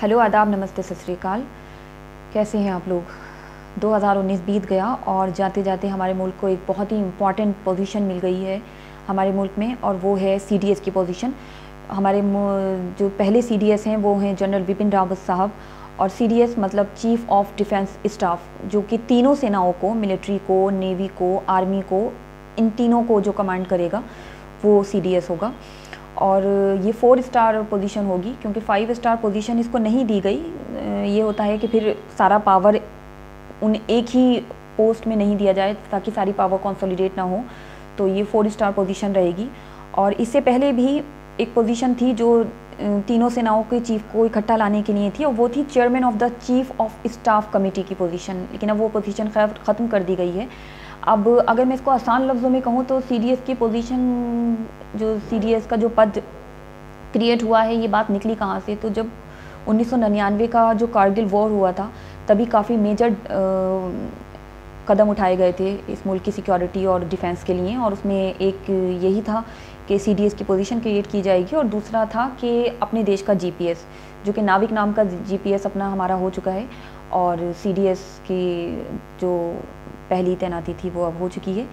Hello आदाब नमस्ते सत श्री अकाल, कैसे हैं आप लोग। 2019 बीत गया और जाते जाते हमारे मुल्क को एक बहुत ही इम्पॉर्टेंट पोजीशन मिल गई है हमारे मुल्क में, और वो है सीडीएस की पोजीशन। हमारे जो पहले सीडीएस हैं वो हैं जनरल बिपिन रावत साहब, और सीडीएस मतलब चीफ ऑफ डिफेंस स्टाफ, जो कि तीनों सेनाओं को, मिलिट्री को, नेवी को, आर्मी को, इन तीनों को जो कमांड करेगा वो सीडीएस होगा। और ये 4 स्टार पोजीशन होगी क्योंकि 5 स्टार पोजीशन इसको नहीं दी गई। ये होता है कि फिर सारा पावर उन एक ही पोस्ट में नहीं दिया जाए ताकि सारी पावर कंसोलिडेट ना हो, तो ये 4 स्टार पोजीशन रहेगी। और इससे पहले भी एक पोजीशन थी जो तीनों सेनाओं के चीफ को इकट्ठा लाने के लिए थी, और वो थी chairman of the chief of staff committee की पोजीशन, लेकिन अब वो पोजीशन खैर ख़त्म कर दी गई है। अब अगर मैं इसको आसान लफ्ज़ों में कहूँ तो सीडीएस की पोजीशन, जो सीडीएस का जो पद क्रिएट हुआ है, ये बात निकली कहाँ से, तो जब 1999 का जो कारगिल वॉर हुआ था तभी काफ़ी मेजर कदम उठाए गए थे इस मुल्क की सिक्योरिटी और डिफेंस के लिए, और उसमें एक यही था कि सीडीएस की पोजीशन क्रिएट की जाएगी, और दूसरा था कि अपने देश का जीपीएस, जो कि नाविक नाम का जीपीएस अपना हमारा हो चुका है, और सीडीएस की जो पहली तैनाती थी वो अब हो चुकी है।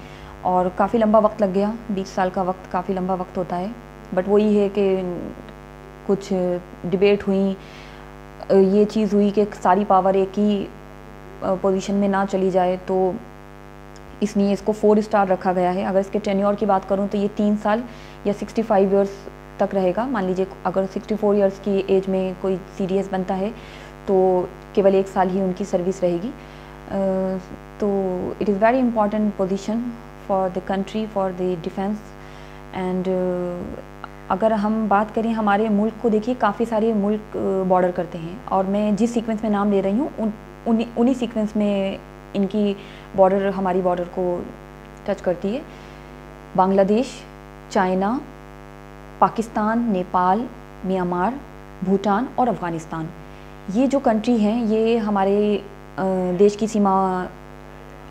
और काफ़ी लंबा वक्त लग गया, 20 साल का वक्त काफ़ी लंबा वक्त होता है, बट वही है कि कुछ डिबेट हुई, ये चीज़ हुई कि सारी पावर एक ही पोजीशन में ना चली जाए, तो इसलिए इसको 4 स्टार रखा गया है। अगर इसके टेन्योर की बात करूं तो ये 3 साल या 65 इयर्स तक रहेगा। मान लीजिए अगर 64 इयर्स की एज में कोई सीडीएस बनता है तो केवल 1 साल ही उनकी सर्विस रहेगी। तो it is very important position for the country, for the defence. And अगर हम बात करें हमारे मुल्क को, देखिए काफ़ी सारे मुल्क बॉर्डर करते हैं, और मैं जिस सीक्वेंस में नाम ले रही हूँ उन्हीं सीक्वेंस में इनकी बॉर्डर, हमारी बॉर्डर को टच करती है। बांग्लादेश, चाइना, पाकिस्तान, नेपाल, म्यांमार, भूटान और अफ़गानिस्तान, ये जो कंट्री हैं ये हमारे देश की सीमा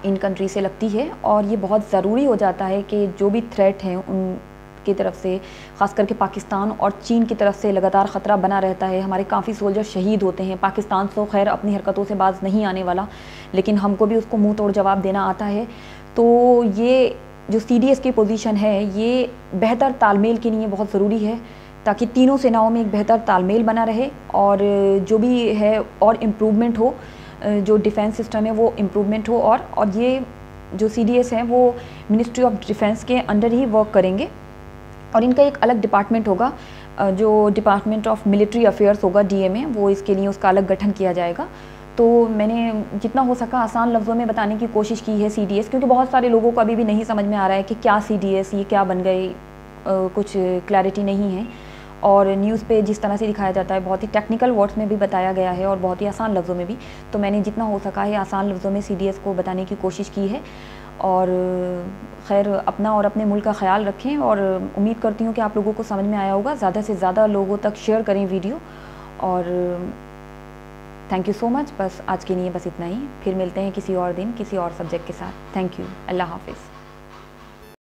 इन कंट्री से लगती है, और ये बहुत ज़रूरी हो जाता है कि जो भी थ्रेट हैं उनकी तरफ से, ख़ास करके पाकिस्तान और चीन की तरफ से लगातार ख़तरा बना रहता है। हमारे काफ़ी सोल्जर शहीद होते हैं। पाकिस्तान तो खैर अपनी हरकतों से बाज नहीं आने वाला, लेकिन हमको भी उसको मुँह तोड़ जवाब देना आता है। तो ये जो सीडीएस की पोजीशन है ये बेहतर तालमेल के लिए बहुत ज़रूरी है, ताकि तीनों सेनाओं में एक बेहतर तालमेल बना रहे और जो भी है और इम्प्रूवमेंट हो, जो डिफेंस सिस्टम है वो इम्प्रूवमेंट हो। और ये जो सीडीएस हैं वो मिनिस्ट्री ऑफ डिफेंस के अंडर ही वर्क करेंगे, और इनका एक अलग डिपार्टमेंट होगा जो डिपार्टमेंट ऑफ मिलिट्री अफेयर्स होगा, डीएमए, वो इसके लिए उसका अलग गठन किया जाएगा। तो मैंने जितना हो सका आसान लफ्ज़ों में बताने की कोशिश की है सीडीएस, क्योंकि बहुत सारे लोगों को अभी भी नहीं समझ में आ रहा है कि क्या सीडीएस, ये क्या बन गए, कुछ क्लैरिटी नहीं है। और न्यूज़ पे जिस तरह से दिखाया जाता है बहुत ही टेक्निकल वर्ड्स में भी बताया गया है, और बहुत ही आसान लफ्ज़ों में भी। तो मैंने जितना हो सका है आसान लफ्ज़ों में सीडीएस को बताने की कोशिश की है। और खैर अपना और अपने मुल्क का ख्याल रखें, और उम्मीद करती हूँ कि आप लोगों को समझ में आया होगा। ज़्यादा से ज़्यादा लोगों तक शेयर करें वीडियो, और थैंक यू सो मच। बस आज के लिए बस इतना ही, फिर मिलते हैं किसी और दिन किसी और सब्जेक्ट के साथ। थैंक यू, अल्लाह हाफिज़।